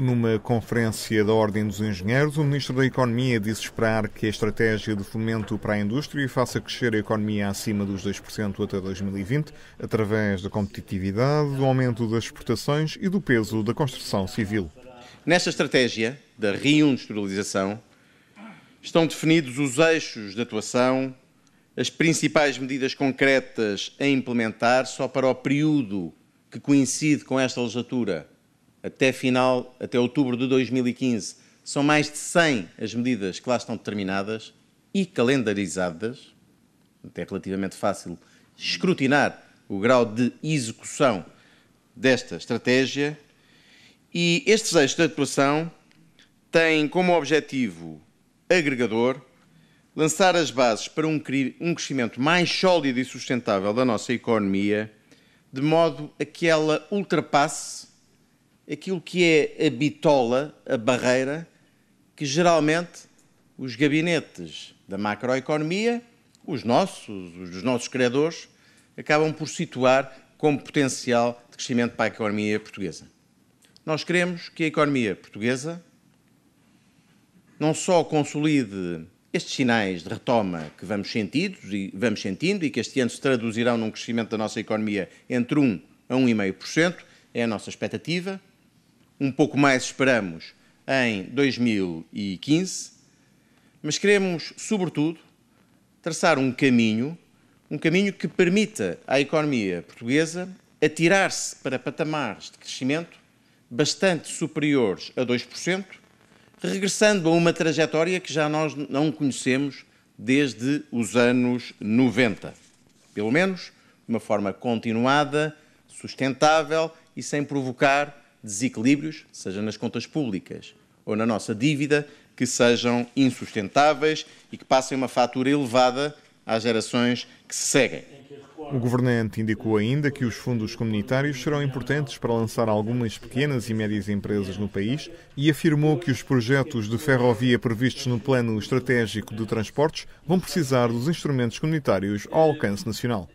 Numa conferência da Ordem dos Engenheiros, o Ministro da Economia disse esperar que a estratégia de fomento para a indústria faça crescer a economia acima dos 2% até 2020, através da competitividade, do aumento das exportações e do peso da construção civil. Nesta estratégia da reindustrialização estão definidos os eixos de atuação, as principais medidas concretas a implementar só para o período que coincide com esta legislatura, até outubro de 2015, são mais de 100 as medidas que lá estão determinadas e calendarizadas. É relativamente fácil escrutinar o grau de execução desta estratégia. E estes eixos de atuação têm como objetivo agregador lançar as bases para um crescimento mais sólido e sustentável da nossa economia, de modo a que ela ultrapasse aquilo que é a bitola, a barreira, que geralmente os gabinetes da macroeconomia, os dos nossos credores, acabam por situar como potencial de crescimento para a economia portuguesa. Nós queremos que a economia portuguesa não só consolide estes sinais de retoma que vamos sentindo e que este ano se traduzirão num crescimento da nossa economia entre 1 a 1,5%, é a nossa expectativa. Um pouco mais esperamos em 2015, mas queremos, sobretudo, traçar um caminho que permita à economia portuguesa atirar-se para patamares de crescimento bastante superiores a 2%, regressando a uma trajetória que já nós não conhecemos desde os anos 90. Pelo menos de uma forma continuada, sustentável e sem provocar desequilíbrios, seja nas contas públicas ou na nossa dívida, que sejam insustentáveis e que passem uma fatura elevada às gerações que se seguem. O governante indicou ainda que os fundos comunitários serão importantes para lançar algumas pequenas e médias empresas no país e afirmou que os projetos de ferrovia previstos no Plano Estratégico de Transportes vão precisar dos instrumentos comunitários ao alcance nacional.